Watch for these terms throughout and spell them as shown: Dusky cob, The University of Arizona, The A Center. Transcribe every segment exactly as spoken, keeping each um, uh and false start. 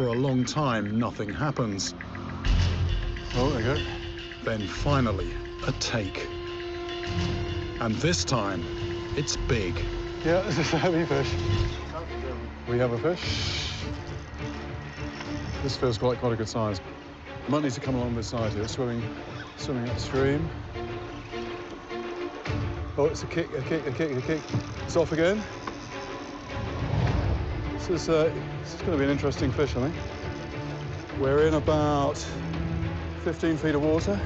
for a long time, nothing happens. Oh, there you go. Then finally, a take. And this time, it's big. Yeah, this is a heavy fish. We have a fish. This feels quite, quite a good size. I might need to come along this side here, swimming, swimming upstream. Oh, it's a kick, a kick, a kick, a kick. It's off again. This is, uh, this is going to be an interesting fish, I think. We're in about fifteen feet of water.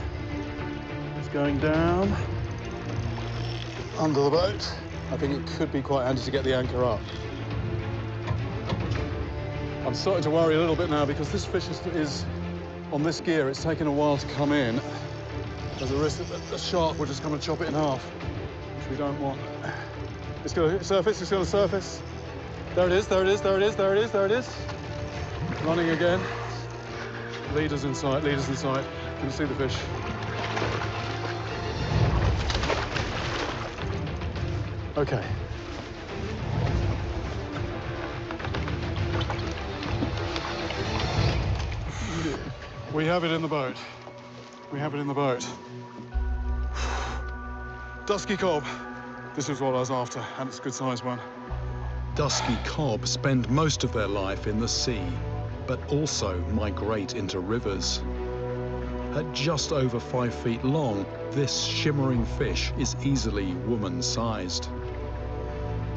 It's going down under the boat. I think it could be quite handy to get the anchor up. I'm starting to worry a little bit now because this fish is, is on this gear. It's taken a while to come in. There's a risk that the shark will just come and chop it in half, which we don't want. It's going to surface, it's going to surface. There it is, there it is, there it is, there it is, there it is. Running again. Leaders in sight, leaders in sight. Can you see the fish? Okay. We have it in the boat. We have it in the boat. Dusky cob. This is what I was after, and it's a good sized one. Dusky cob spend most of their life in the sea, but also migrate into rivers. At just over five feet long, this shimmering fish is easily woman-sized.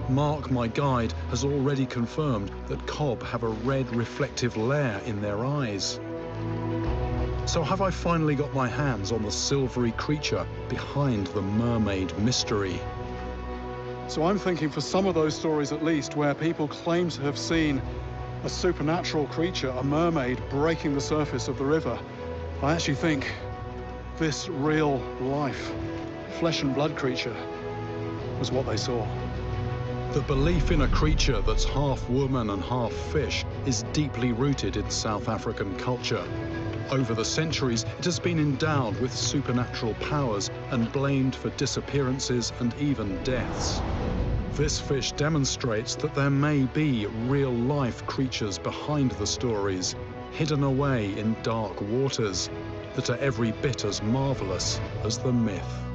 Mark, my guide, has already confirmed that cob have a red reflective layer in their eyes. So have I finally got my hands on the silvery creature behind the mermaid mystery? So I'm thinking for some of those stories at least where people claim to have seen a supernatural creature, a mermaid, breaking the surface of the river, I actually think this real life, flesh and blood creature was what they saw. The belief in a creature that's half woman and half fish is deeply rooted in South African culture. Over the centuries, it has been endowed with supernatural powers and blamed for disappearances and even deaths. This fish demonstrates that there may be real-life creatures behind the stories, hidden away in dark waters, that are every bit as marvelous as the myth.